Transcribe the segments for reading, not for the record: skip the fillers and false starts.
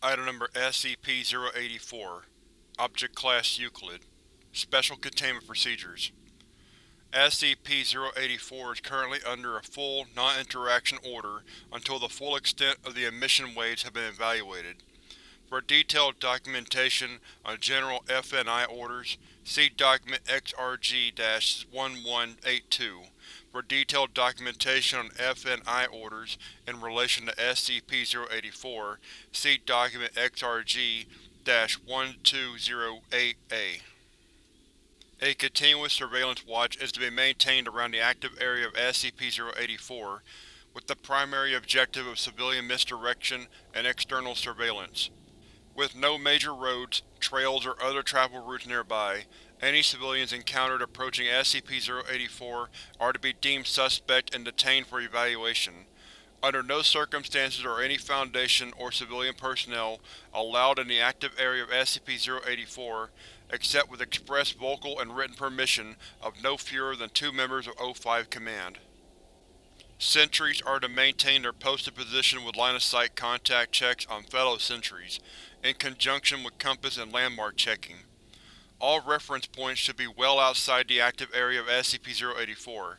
Item number SCP-084. Object Class Euclid. Special Containment Procedures. SCP-084 is currently under a full, non-interaction order until the full extent of the emission waves have been evaluated. For detailed documentation on general FNI orders, see document XRG-1182. For detailed documentation on FNI orders in relation to SCP-084, see document XRG-1208A. A continuous surveillance watch is to be maintained around the active area of SCP-084, with the primary objective of civilian misdirection and external surveillance. With no major roads, trails, or other travel routes nearby, any civilians encountered approaching SCP-084 are to be deemed suspect and detained for evaluation. Under no circumstances are any Foundation or civilian personnel allowed in the active area of SCP-084 except with express vocal and written permission of no fewer than 2 members of O5 Command. Sentries are to maintain their posted position with line-of-sight contact checks on fellow sentries, in conjunction with compass and landmark checking. All reference points should be well outside the active area of SCP-084.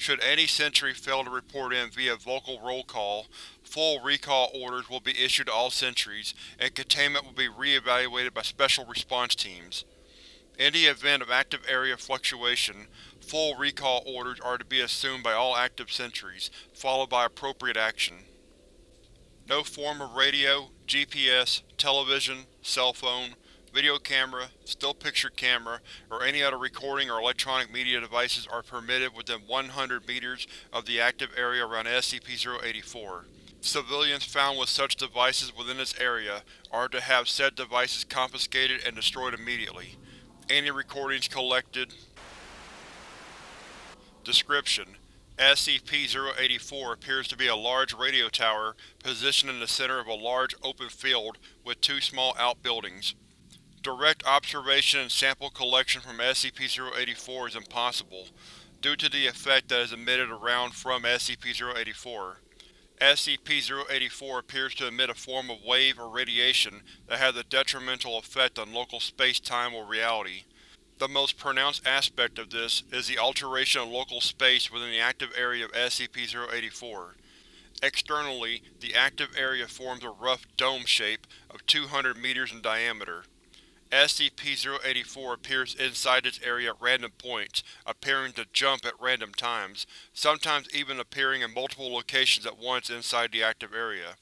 Should any sentry fail to report in via vocal roll call, full recall orders will be issued to all sentries, and containment will be re-evaluated by special response teams. In the event of active area fluctuation, full recall orders are to be assumed by all active sentries, followed by appropriate action. No form of radio, GPS, television, cell phone, video camera, still picture camera, or any other recording or electronic media devices are permitted within 100 meters of the active area around SCP-084. Civilians found with such devices within this area are to have said devices confiscated and destroyed immediately. Any recordings collected. Description: SCP-084 appears to be a large radio tower positioned in the center of a large open field with 2 small outbuildings. Direct observation and sample collection from SCP-084 is impossible, due to the effect that is emitted around from SCP-084. SCP-084 appears to emit a form of wave or radiation that has a detrimental effect on local space-time or reality. The most pronounced aspect of this is the alteration of local space within the active area of SCP-084. Externally, the active area forms a rough dome shape of 200 meters in diameter. SCP-084 appears inside this area at random points, appearing to jump at random times, sometimes even appearing in multiple locations at once inside the active area.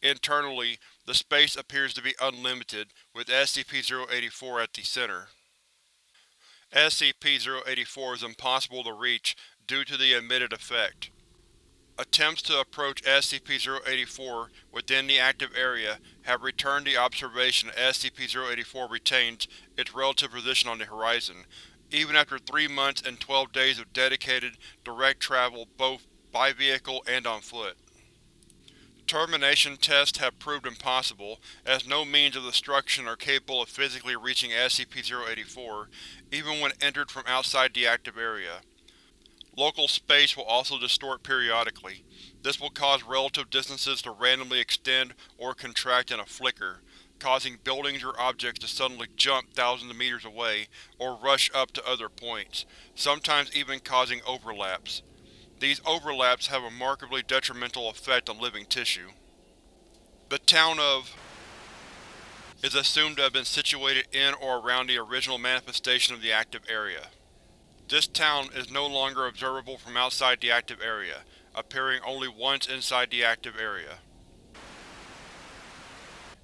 Internally, the space appears to be unlimited, with SCP-084 at the center. SCP-084 is impossible to reach due to the emitted effect. Attempts to approach SCP-084 within the active area have returned the observation that SCP-084 retains its relative position on the horizon, even after 3 months and 12 days of dedicated, direct travel both by vehicle and on foot. Termination tests have proved impossible, as no means of destruction are capable of physically reaching SCP-084, even when entered from outside the active area. Local space will also distort periodically. This will cause relative distances to randomly extend or contract in a flicker, causing buildings or objects to suddenly jump thousands of meters away or rush up to other points, sometimes even causing overlaps. These overlaps have a markedly detrimental effect on living tissue. The town of is assumed to have been situated in or around the original manifestation of the active area. This town is no longer observable from outside the active area, appearing only once inside the active area.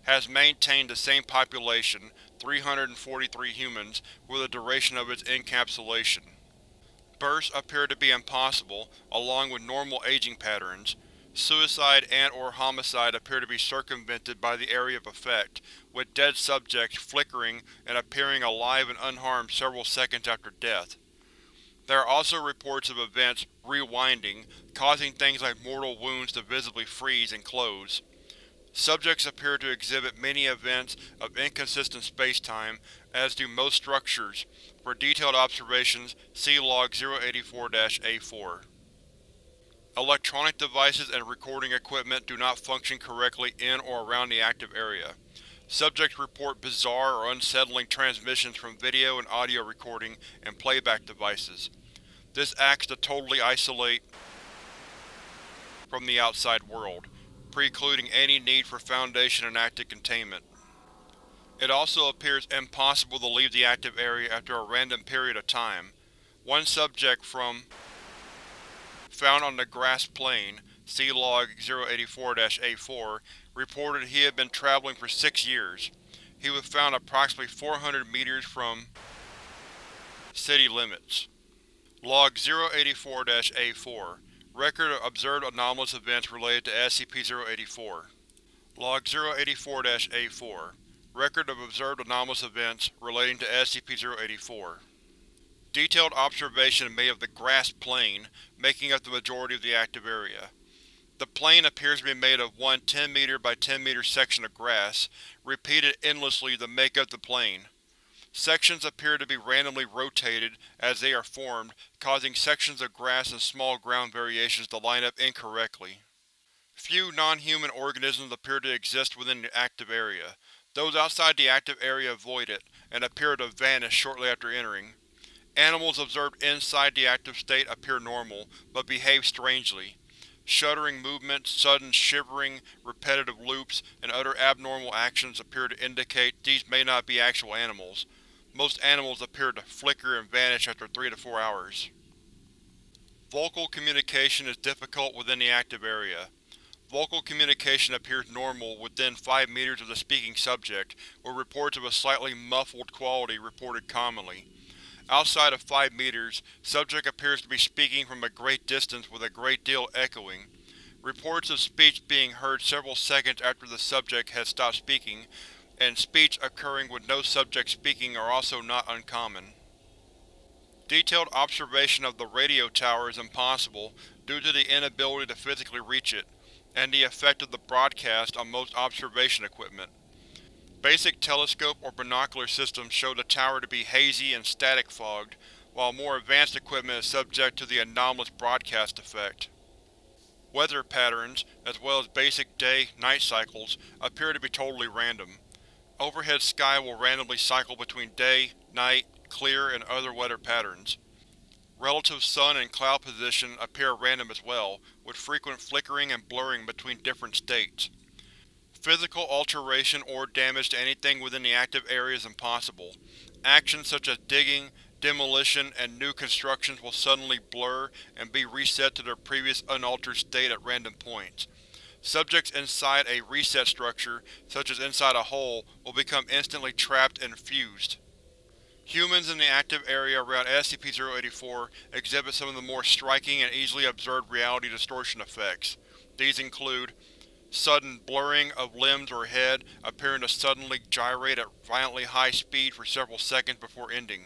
Has maintained the same population, 343 humans, for the duration of its encapsulation. Births appear to be impossible, along with normal aging patterns. Suicide and/or homicide appear to be circumvented by the area of effect, with dead subjects flickering and appearing alive and unharmed several seconds after death. There are also reports of events rewinding, causing things like mortal wounds to visibly freeze and close. Subjects appear to exhibit many events of inconsistent spacetime, as do most structures. For detailed observations, C-Log-084-A4. Electronic devices and recording equipment do not function correctly in or around the active area. Subjects report bizarre or unsettling transmissions from video and audio recording and playback devices. This acts to totally isolate from the outside world, precluding any need for Foundation enacted containment. It also appears impossible to leave the active area after a random period of time. One subject from found on the grass plain, C-Log-084-A4, reported he had been traveling for 6 years. He was found approximately 400 meters from city limits. Log 084-A4, Record of observed anomalous events related to SCP-084. Log 084-A4, Record of observed anomalous events relating to SCP-084. Detailed observation made of the grass plain, making up the majority of the active area. The plain appears to be made of one 10-meter by 10-meter section of grass, repeated endlessly to make up the plain. Sections appear to be randomly rotated as they are formed, causing sections of grass and small ground variations to line up incorrectly. Few non-human organisms appear to exist within the active area. Those outside the active area avoid it, and appear to vanish shortly after entering. Animals observed inside the active state appear normal, but behave strangely. Shuddering movements, sudden shivering, repetitive loops, and other abnormal actions appear to indicate these may not be actual animals. Most animals appear to flicker and vanish after 3 to 4 hours. Vocal communication is difficult within the active area. Vocal communication appears normal within 5 meters of the speaking subject, with reports of a slightly muffled quality reported commonly. Outside of 5 meters, subject appears to be speaking from a great distance with a great deal echoing. Reports of speech being heard several seconds after the subject has stopped speaking, and speech occurring with no subject speaking are also not uncommon. Detailed observation of the radio tower is impossible due to the inability to physically reach it, and the effect of the broadcast on most observation equipment. Basic telescope or binocular systems show the tower to be hazy and static fogged, while more advanced equipment is subject to the anomalous broadcast effect. Weather patterns, as well as basic day-night cycles, appear to be totally random. Overhead sky will randomly cycle between day, night, clear, and other weather patterns. Relative sun and cloud position appear random as well, with frequent flickering and blurring between different states. Physical alteration or damage to anything within the active area is impossible. Actions such as digging, demolition, and new constructions will suddenly blur and be reset to their previous unaltered state at random points. Subjects inside a reset structure, such as inside a hole, will become instantly trapped and fused. Humans in the active area around SCP-084 exhibit some of the more striking and easily observed reality distortion effects. These include sudden blurring of limbs or head appearing to suddenly gyrate at violently high speed for several seconds before ending.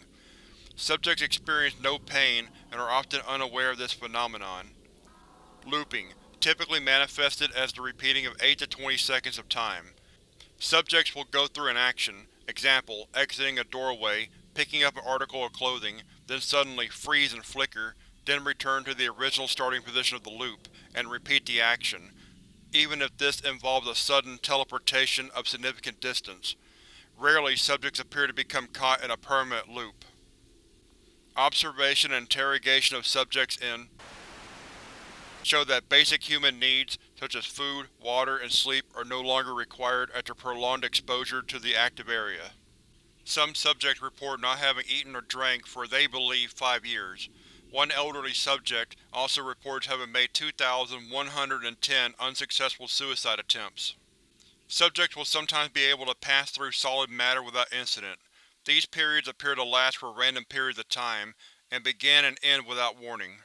Subjects experience no pain and are often unaware of this phenomenon. Looping, typically manifested as the repeating of 8 to 20 seconds of time. Subjects will go through an action, example, exiting a doorway, picking up an article of clothing, then suddenly freeze and flicker, then return to the original starting position of the loop, and repeat the action, even if this involves a sudden teleportation of significant distance. Rarely, subjects appear to become caught in a permanent loop. Observation and interrogation of subjects in show that basic human needs, such as food, water, and sleep, are no longer required after prolonged exposure to the active area. Some subjects report not having eaten or drank for, they believe, 5 years. One elderly subject also reports having made 2,110 unsuccessful suicide attempts. Subjects will sometimes be able to pass through solid matter without incident. These periods appear to last for random periods of time, and begin and end without warning.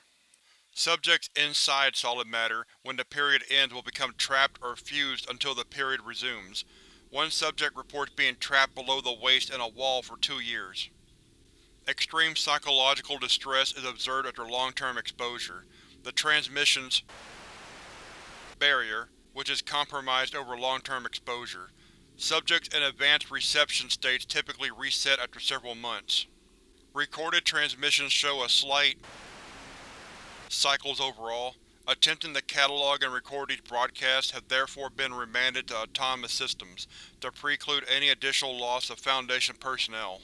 Subjects inside solid matter, when the period ends, will become trapped or fused until the period resumes. One subject reports being trapped below the waist in a wall for 2 years. Extreme psychological distress is observed after long-term exposure. The transmissions barrier, which is compromised over long-term exposure. Subjects in advanced reception states typically reset after several months. Recorded transmissions show a slight cycles overall, attempting to catalog and record these broadcasts have therefore been remanded to autonomous systems to preclude any additional loss of Foundation personnel.